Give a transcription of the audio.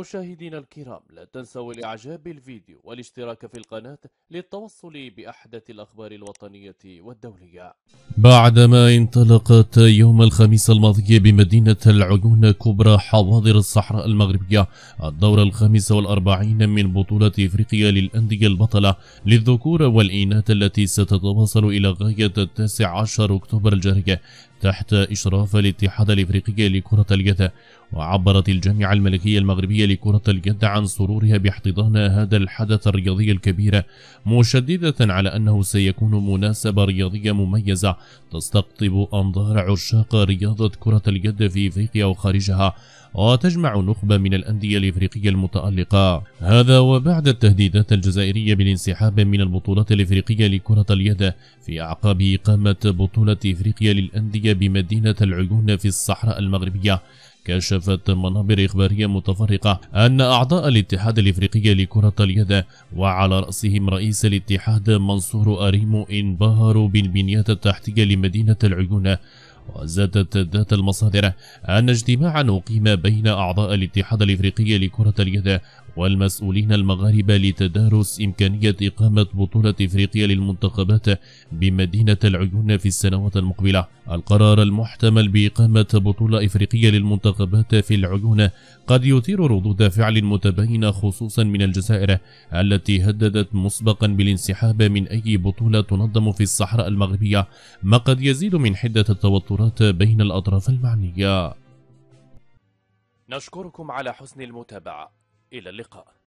مشاهدينا الكرام، لا تنسوا الاعجاب بالفيديو والاشتراك في القناة للتوصل بأحدث الأخبار الوطنية والدولية. بعدما انطلقت يوم الخميس الماضي بمدينة العيون كبرى حواضر الصحراء المغربية الدورة 45 من بطولة افريقيا للأندية البطلة للذكور والإناث التي ستتواصل إلى غاية 19 أكتوبر الجاري تحت إشراف الاتحاد الافريقي لكرة اليد. وعبرت الجامعة الملكية المغربية لكرة اليد عن سرورها باحتضان هذا الحدث الرياضي الكبير، مشددة على أنه سيكون مناسبة رياضية مميزة تستقطب أنظار عشاق رياضة كرة اليد في إفريقيا وخارجها، وتجمع نخبة من الأندية الإفريقية المتألقة. هذا وبعد التهديدات الجزائرية بالانسحاب من البطولات الإفريقية لكرة اليد في أعقاب إقامة بطولة إفريقيا للأندية بمدينة العيون في الصحراء المغربية، كشفت منابر إخبارية متفرقة أن أعضاء الاتحاد الإفريقي لكرة اليد وعلى رأسهم رئيس الاتحاد منصور اريمو انبهروا بالبنيات التحتية لمدينة العيون. وزادت ذات المصادر أن اجتماعا أقيم بين أعضاء الاتحاد الإفريقي لكرة اليد والمسؤولين المغاربة لتدارس إمكانية إقامة بطولة إفريقيا للمنتخبات بمدينة العيون في السنوات المقبلة. القرار المحتمل بإقامة بطولة إفريقية للمنتخبات في العيون قد يثير ردود فعل متباينة، خصوصا من الجزائر التي هددت مسبقا بالانسحاب من أي بطولة تنظم في الصحراء المغربية، ما قد يزيد من حدة التوترات بين الأطراف المعنية. نشكركم على حسن المتابعة، إلى اللقاء.